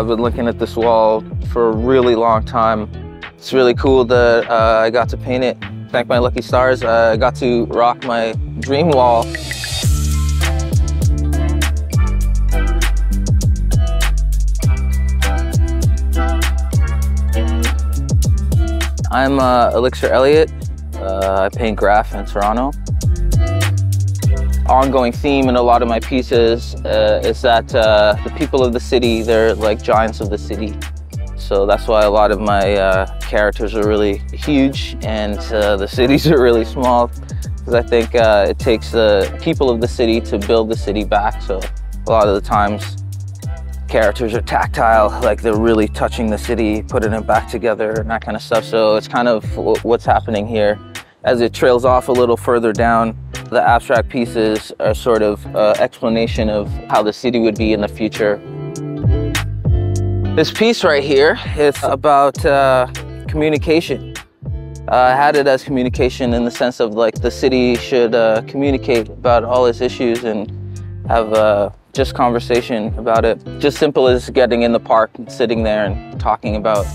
I've been looking at this wall for a really long time. It's really cool that I got to paint it. Thank my lucky stars, I got to rock my dream wall. I'm Elicser Elliott. I paint graph in Toronto. Ongoing theme in a lot of my pieces is that the people of the city, they're like giants of the city. So that's why a lot of my characters are really huge and the cities are really small. Because I think it takes the people of the city to build the city back. So a lot of the times characters are tactile, like they're really touching the city, putting it back together and that kind of stuff. So it's kind of what's happening here. As it trails off a little further down, the abstract pieces are sort of explanation of how the city would be in the future. This piece right here is about communication. I had it as communication in the sense of like the city should communicate about all its issues and have just conversation about it. Just simple as getting in the park and sitting there and talking about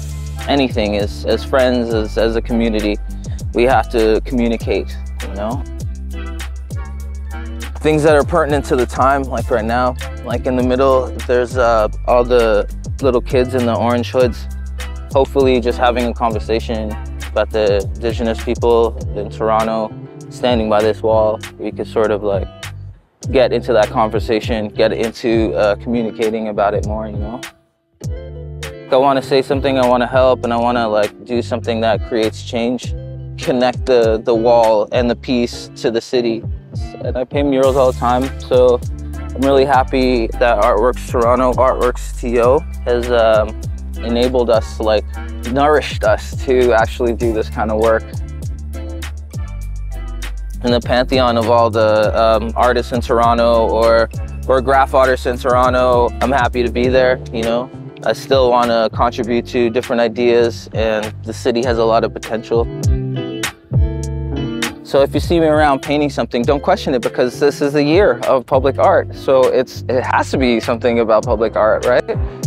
anything as friends, as a community. We have to communicate, you know? Things that are pertinent to the time, like right now, like in the middle, there's all the little kids in the orange hoods, hopefully just having a conversation about the indigenous people in Toronto, standing by this wall. We could sort of like get into that conversation, get into communicating about it more, you know? I wanna say something, I wanna help, and I wanna like do something that creates change. Connect the wall and the piece to the city. And I paint murals all the time, so I'm really happy that Artworx Toronto, ArtworxTO, has enabled us, like nourished us to actually do this kind of work. In the pantheon of all the artists in Toronto or graph artists in Toronto, I'm happy to be there, you know? I still want to contribute to different ideas, and the city has a lot of potential. So if you see me around painting something, don't question it, because this is the year of public art. So it has to be something about public art, right?